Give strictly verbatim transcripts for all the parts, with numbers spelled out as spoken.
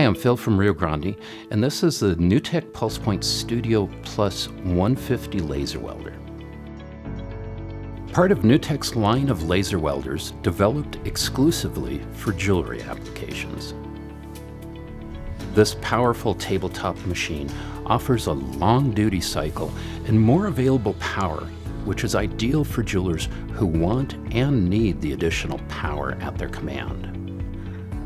Hi, I'm Phil from Rio Grande, and this is the Neutec Pulse Point Studio Plus one fifty Laser Welder. Part of Neutec's line of laser welders developed exclusively for jewelry applications. This powerful tabletop machine offers a long duty cycle and more available power, which is ideal for jewelers who want and need the additional power at their command.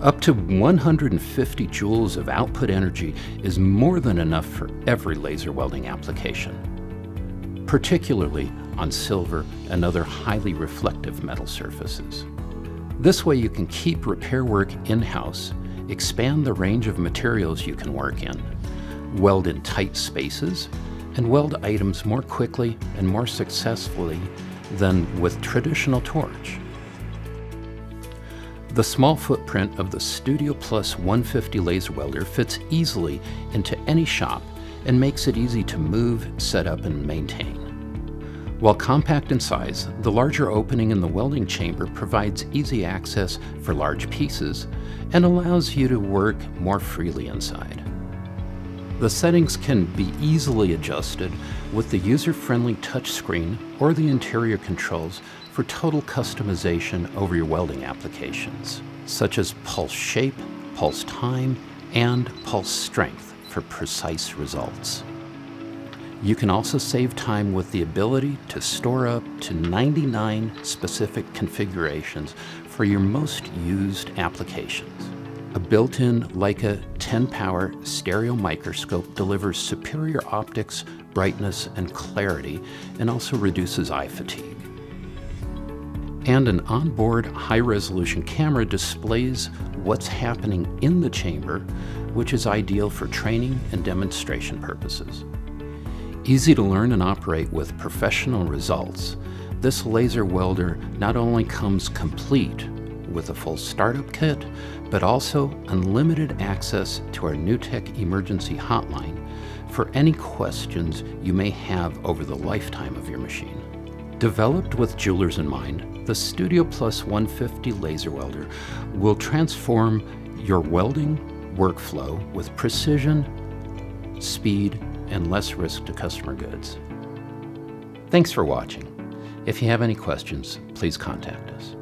Up to one hundred fifty joules of output energy is more than enough for every laser welding application, particularly on silver and other highly reflective metal surfaces. This way you can keep repair work in-house, expand the range of materials you can work in, weld in tight spaces, and weld items more quickly and more successfully than with traditional torch. The small footprint of the Studio Plus one fifty Laser Welder fits easily into any shop and makes it easy to move, set up, and maintain. While compact in size, the larger opening in the welding chamber provides easy access for large pieces and allows you to work more freely inside. The settings can be easily adjusted with the user-friendly touchscreen or the interior controls for total customization over your welding applications, such as pulse shape, pulse time, and pulse strength for precise results. You can also save time with the ability to store up to ninety-nine specific configurations for your most used applications. A built-in Leica ten power stereo microscope delivers superior optics, brightness, and clarity, and also reduces eye fatigue. And an onboard high-resolution camera displays what's happening in the chamber, which is ideal for training and demonstration purposes. Easy to learn and operate with professional results, this laser welder not only comes complete with a full startup kit, but also unlimited access to our Neutec emergency hotline for any questions you may have over the lifetime of your machine. Developed with jewelers in mind, the Studio Plus one fifty Laser Welder will transform your welding workflow with precision, speed, and less risk to customer goods. Thanks for watching. If you have any questions, please contact us.